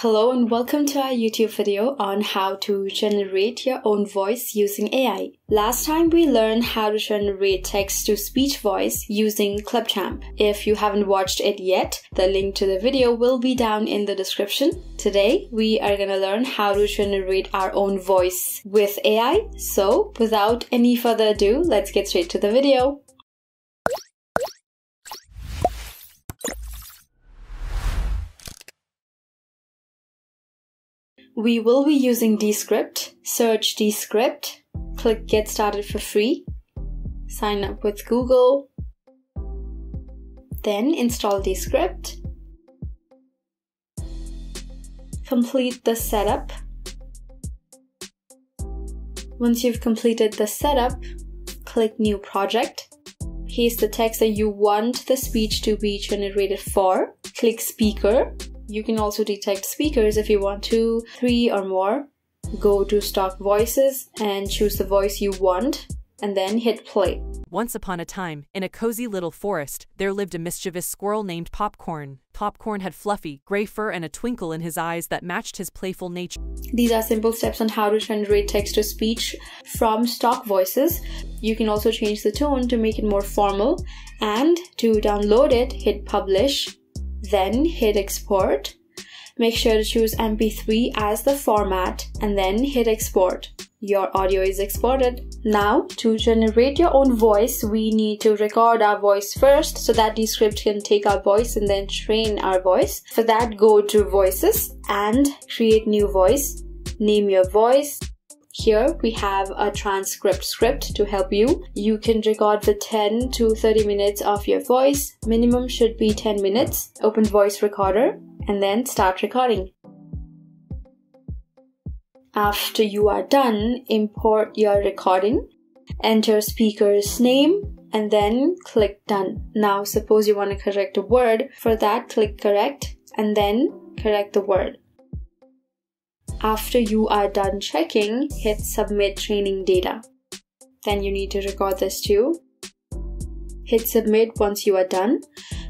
Hello and welcome to our YouTube video on how to generate your own voice using AI. Last time we learned how to generate text-to-speech voice using Clubchamp. If you haven't watched it yet, the link to the video will be down in the description. Today we are gonna learn how to generate our own voice with AI. So without any further ado, let's get straight to the video. We will be using Descript. Search Descript, click Get Started for free, sign up with Google, then install Descript, complete the setup. Once you've completed the setup, click New Project. Paste the text that you want the speech to be generated for, click Speaker. You can also detect speakers if you want 2, 3 or more. Go to Stock Voices and choose the voice you want, and then hit play. Once upon a time, in a cozy little forest, there lived a mischievous squirrel named Popcorn. Popcorn had fluffy, gray fur and a twinkle in his eyes that matched his playful nature. These are simple steps on how to generate text-to-speech from stock voices. You can also change the tone to make it more formal. And to download it, hit Publish. Then hit export. Make sure to choose MP3 as the format and then hit export. Your audio is exported. Now, to generate your own voice, we need to record our voice first so that Descript can take our voice and then train our voice. For that, go to Voices and create new voice. Name your voice. Here we have a transcript script to help you. You can record the 10 to 30 minutes of your voice. Minimum should be 10 minutes. Open voice recorder and then start recording. After you are done, import your recording. Enter speaker's name and then click Done. Now suppose you want to correct a word. For that, click Correct and then correct the word. After you are done checking, hit Submit Training Data. Then you need to record this too. Hit Submit once you are done.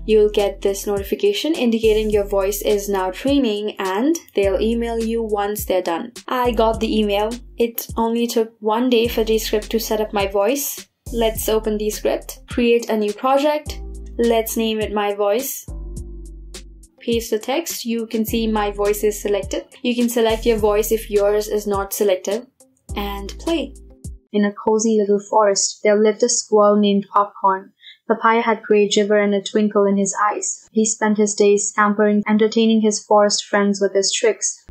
You'll get this notification indicating your voice is now training and they'll email you once they're done. I got the email. It only took one day for Descript to set up my voice. Let's open Descript, create a new project. Let's name it My Voice. Paste the text. You can see my voice is selected. You can select your voice if yours is not selected and play. In a cozy little forest, there lived a squirrel named Popcorn. Papaya had grey gibber and a twinkle in his eyes. He spent his days scampering, entertaining his forest friends with his tricks.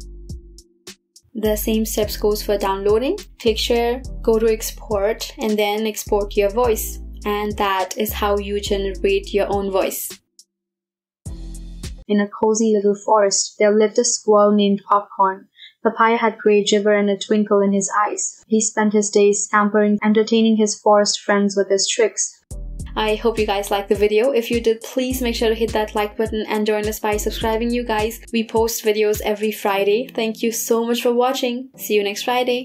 The same steps goes for downloading. Click Share, go to Export, and then export your voice. And that is how you generate your own voice. In a cozy little forest, there lived a squirrel named Popcorn. Papaya had grey gibber and a twinkle in his eyes. He spent his days scampering, entertaining his forest friends with his tricks. I hope you guys liked the video. If you did, please make sure to hit that like button and join us by subscribing, you guys. We post videos every Friday. Thank you so much for watching. See you next Friday.